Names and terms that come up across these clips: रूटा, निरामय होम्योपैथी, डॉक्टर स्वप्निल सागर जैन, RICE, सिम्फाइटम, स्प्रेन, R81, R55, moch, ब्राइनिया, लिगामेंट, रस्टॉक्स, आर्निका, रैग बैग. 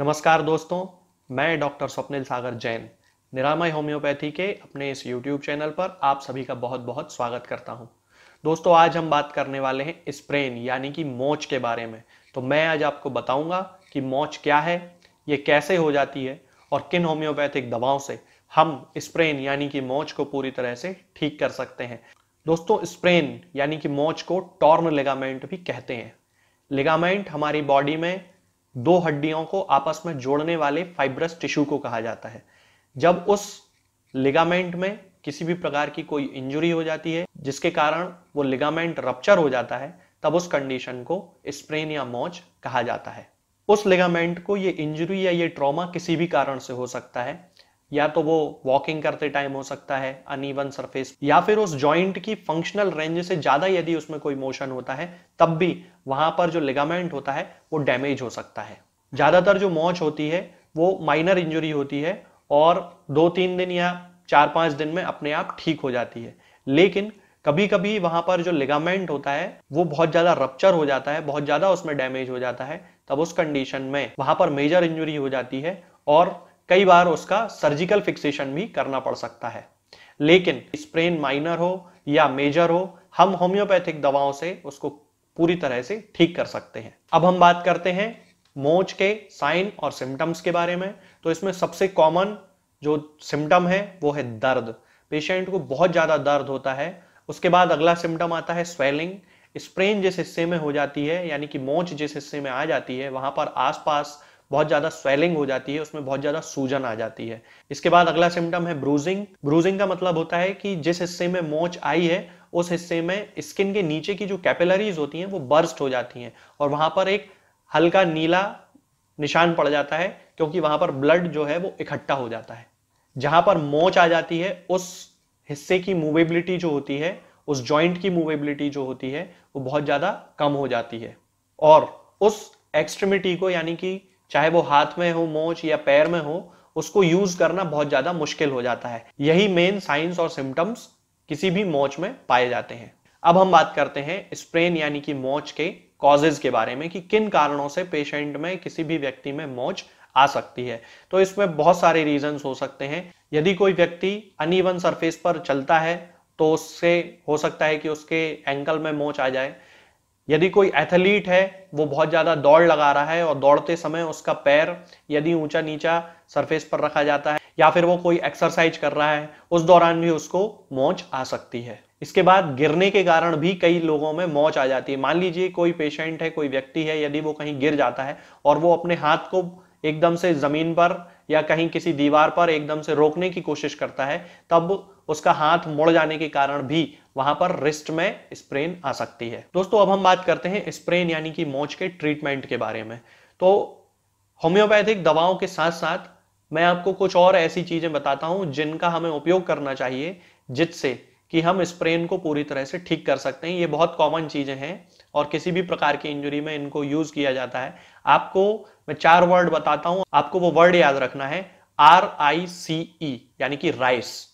नमस्कार दोस्तों, मैं डॉक्टर स्वप्निल सागर जैन निरामय होम्योपैथी के अपने इस YouTube चैनल पर आप सभी का बहुत बहुत स्वागत करता हूं। दोस्तों, आज हम बात करने वाले हैं स्प्रेन यानी कि मोच के बारे में। तो मैं आज आपको बताऊंगा कि मोच क्या है, ये कैसे हो जाती है और किन होम्योपैथिक दवाओं से हम स्प्रेन यानी कि मोच को पूरी तरह से ठीक कर सकते हैं। दोस्तों, स्प्रेन यानी कि मोच को टॉर्न लिगामेंट भी कहते हैं। लिगामेंट हमारी बॉडी में दो हड्डियों को आपस में जोड़ने वाले फाइब्रस टिश्यू को कहा जाता है। जब उस लिगामेंट में किसी भी प्रकार की कोई इंजरी हो जाती है जिसके कारण वो लिगामेंट रप्चर हो जाता है, तब उस कंडीशन को स्प्रेन या मोच कहा जाता है। उस लिगामेंट को ये इंजरी या ये ट्रॉमा किसी भी कारण से हो सकता है, या तो वो वॉकिंग करते टाइम हो सकता है, अनइवन सरफेस, या फिर उस जॉइंट की फंक्शनल रेंज से ज्यादा यदि उसमें कोई मोशन होता है, तब भी वहां पर जो लिगामेंट होता है वो डैमेज हो सकता है। ज्यादातर जो मोच होती है वो माइनर इंजरी होती है और 2-3 दिन या 4-5 दिन में अपने आप ठीक हो जाती है, लेकिन कभी कभी वहां पर जो लिगामेंट होता है वो बहुत ज्यादा रप्चर हो जाता है, बहुत ज्यादा उसमें डैमेज हो जाता है। तब उस कंडीशन में वहां पर मेजर इंजरी हो जाती है और कई बार उसका सर्जिकल फिक्सेशन भी करना पड़ सकता है। लेकिन स्प्रेन माइनर हो या मेजर हो, हम होम्योपैथिक दवाओं से उसको पूरी तरह से ठीक कर सकते हैं। अब हम बात करते हैं मोच के साइन और सिम्टम्स के बारे में। तो इसमें सबसे कॉमन जो सिम्टम है वो है दर्द। पेशेंट को बहुत ज़्यादा दर्द होता है। उसके बाद अगला सिम्टम आता है स्वेलिंग। स्प्रेन जिस हिस्से में हो जाती है यानी कि मोच जिस हिस्से में आ जाती है, वहाँ पर आसपास बहुत ज्यादा स्वेलिंग हो जाती है, उसमें बहुत ज्यादा सूजन आ जाती है। इसके बाद अगला सिम्टम है ब्रूजिंग। ब्रूजिंग का मतलब होता है कि जिस हिस्से में मोच आई है उस हिस्से में स्किन के नीचे की जो कैपिलरीज होती हैं वो बर्स्ट हो जाती हैं और वहां पर एक हल्का नीला निशान पड़ जाता है, क्योंकि वहां पर ब्लड जो है वो इकट्ठा हो जाता है। जहां पर मोच आ जाती है उस हिस्से की मूवेबिलिटी जो होती है, उस ज्वाइंट की मूवेबिलिटी जो होती है वो बहुत ज्यादा कम हो जाती है और उस एक्सट्रीमिटी को यानी कि चाहे वो हाथ में हो मोच या पैर में हो, उसको यूज करना बहुत ज्यादा मुश्किल हो जाता है। यही मेन साइंस और सिम्टम्स किसी भी मोच में पाए जाते हैं। अब हम बात करते हैं स्प्रेन यानी कि मोच के कॉजेज के बारे में कि किन कारणों से पेशेंट में, किसी भी व्यक्ति में मोच आ सकती है। तो इसमें बहुत सारे रीजंस हो सकते हैं। यदि कोई व्यक्ति अनइवन सरफेस पर चलता है तो उससे हो सकता है कि उसके एंकल में मोच आ जाए। यदि कोई एथलीट है, वो बहुत ज़्यादा दौड़ लगा रहा है और दौड़ते समय उसका पैर यदि ऊंचा नीचा सरफेस पर रखा जाता है, या फिर वो कोई एक्सरसाइज कर रहा है, उस दौरान भी उसको मोच आ सकती है। इसके बाद गिरने के कारण भी कई लोगों में मोच आ जाती है। मान लीजिए कोई पेशेंट है, कोई व्यक्ति है, यदि वो कहीं गिर जाता है और वो अपने हाथ को एकदम से ज़मीन पर या कहीं किसी दीवार पर एकदम से रोकने की कोशिश करता है, तब उसका हाथ मुड़ जाने के कारण भी वहां पर रिस्ट में स्प्रेन आ सकती है। दोस्तों, अब हम बात करते हैं स्प्रेन यानी कि मोच के ट्रीटमेंट के बारे में। तो होम्योपैथिक दवाओं के साथ साथ मैं आपको कुछ और ऐसी चीजें बताता हूं जिनका हमें उपयोग करना चाहिए, जिससे कि हम स्प्रेन को पूरी तरह से ठीक कर सकते हैं। ये बहुत कॉमन चीजें हैं और किसी भी प्रकार की इंजरी में इनको यूज किया जाता है। आपको मैं 4 वर्ड बताता हूं, आपको वो वर्ड याद रखना है, RICE यानी कि राइस।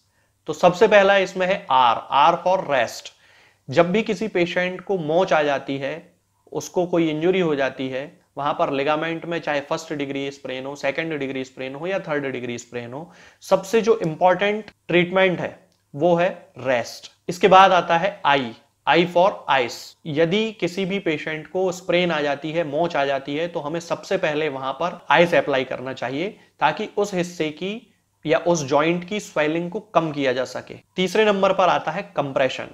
तो सबसे पहला इसमें है R फॉर रेस्ट। जब भी किसी पेशेंट को मोच आ जाती है, उसको कोई इंजरी हो जाती है, वहां पर लिगामेंट में चाहे फर्स्ट डिग्री स्प्रेन हो, सेकंड डिग्री स्प्रेन हो या थर्ड डिग्री स्प्रेन हो, सबसे जो इंपॉर्टेंट ट्रीटमेंट है वो है रेस्ट। इसके बाद आता है I फॉर आइस। यदि किसी भी पेशेंट को स्प्रेन आ जाती है, मोच आ जाती है, तो हमें सबसे पहले वहां पर आइस अप्लाई करना चाहिए ताकि उस हिस्से की या उस जॉइंट की स्वेलिंग को कम किया जा सके। तीसरे नंबर पर आता है कंप्रेशन।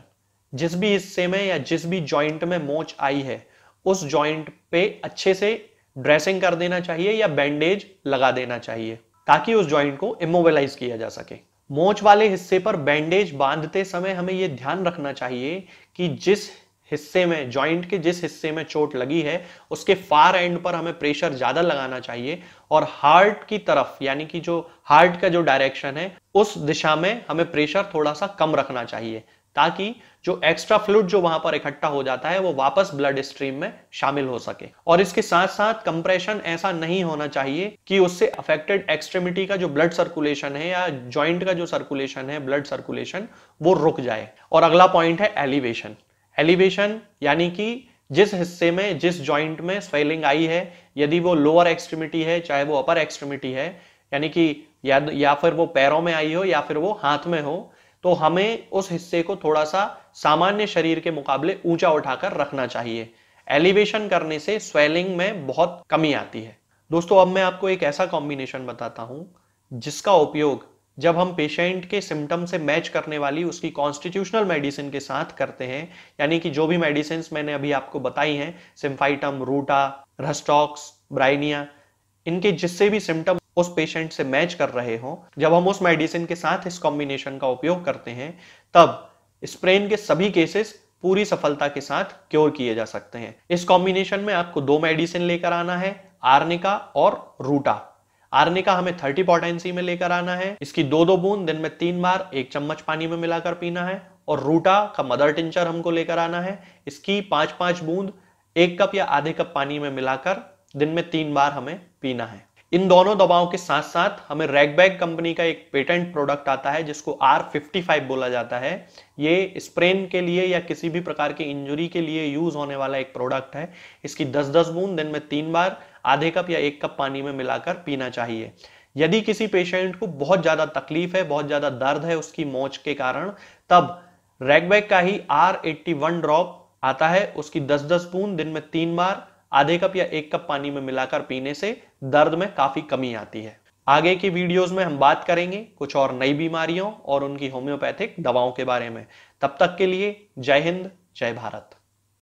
जिस भी हिस्से में या जिस भी जॉइंट में मोच आई है, उस जॉइंट पे अच्छे से ड्रेसिंग कर देना चाहिए या बैंडेज लगा देना चाहिए ताकि उस जॉइंट को इमोबिलाइज किया जा सके। मोच वाले हिस्से पर बैंडेज बांधते समय हमें यह ध्यान रखना चाहिए कि जिस हिस्से में, जॉइंट के जिस हिस्से में चोट लगी है, उसके फार एंड पर हमें प्रेशर ज्यादा लगाना चाहिए और हार्ट की तरफ यानी कि जो हार्ट का जो डायरेक्शन है उस दिशा में हमें प्रेशर थोड़ा सा कम रखना चाहिए ताकि जो एक्स्ट्रा फ्लूइड जो वहां पर इकट्ठा हो जाता है वो वापस ब्लड स्ट्रीम में शामिल हो सके। और इसके साथ साथ कंप्रेशन ऐसा नहीं होना चाहिए कि उससे अफेक्टेड एक्सट्रीमिटी का जो ब्लड सर्कुलेशन है या जॉइंट का जो सर्कुलेशन है, ब्लड सर्कुलेशन, वो रुक जाए। और अगला पॉइंट है एलिवेशन। एलिवेशन यानी कि जिस हिस्से में, जिस जॉइंट में स्वेलिंग आई है यदि वो लोअर एक्सट्रीमिटी है, चाहे वो अपर एक्सट्रीमिटी है, यानी कि या फिर वो पैरों में आई हो या फिर वो हाथ में हो, तो हमें उस हिस्से को थोड़ा सा सामान्य शरीर के मुकाबले ऊंचा उठाकर रखना चाहिए। एलिवेशन करने से स्वेलिंग में बहुत कमी आती है। दोस्तों, अब मैं आपको एक ऐसा कॉम्बिनेशन बताता हूं जिसका उपयोग जब हम पेशेंट के सिम्टम से मैच करने वाली उसकी कॉन्स्टिट्यूशनल मेडिसिन के साथ करते हैं, यानी कि जो भी मेडिसिन मैंने अभी आपको बताई हैं, सिम्फाइटम, रूटा, रस्टॉक्स, ब्राइनिया, इनके जिससे भी सिम्टम उस पेशेंट से मैच कर रहे हों, जब हम उस मेडिसिन के साथ इस कॉम्बिनेशन का उपयोग करते हैं, तब स्प्रेन के सभी केसेस पूरी सफलता के साथ क्योर किए जा सकते हैं। इस कॉम्बिनेशन में आपको 2 मेडिसिन लेकर आना है, आर्निका और रूटा। आर्निका हमें 30 पोटेंसी में लेकर आना है, इसकी 2-2 बूंद दिन में 3 बार 1 चम्मच पानी में मिलाकर पीना है। और रूटा का मदर टिंचर हमको लेकर आना है, इसकी 5-5 बूंद 1 कप या आधे कप पानी में मिलाकर दिन में 3 बार हमें पीना है। इन दोनों दवाओं के साथ साथ हमें रैग बैग कंपनी का एक पेटेंट प्रोडक्ट आता है जिसको R55 बोला जाता है। ये स्प्रेन के लिए या किसी भी प्रकार की इंजरी के लिए यूज होने वाला एक प्रोडक्ट है। इसकी 10-10 बूंद दिन में 3 बार आधे कप या 1 कप पानी में मिलाकर पीना चाहिए। यदि किसी पेशेंट को बहुत ज्यादा तकलीफ है, बहुत ज्यादा दर्द है उसकी मोच के कारण, तब रैग बैग का ही R81 ड्रॉप आता है, उसकी 10-10 बूंद दिन में 3 बार आधे कप या 1 कप पानी में मिलाकर पीने से दर्द में काफी कमी आती है। आगे की वीडियोस में हम बात करेंगे कुछ और नई बीमारियों और उनकी होम्योपैथिक दवाओं के बारे में। तब तक के लिए जय हिंद, जय भारत।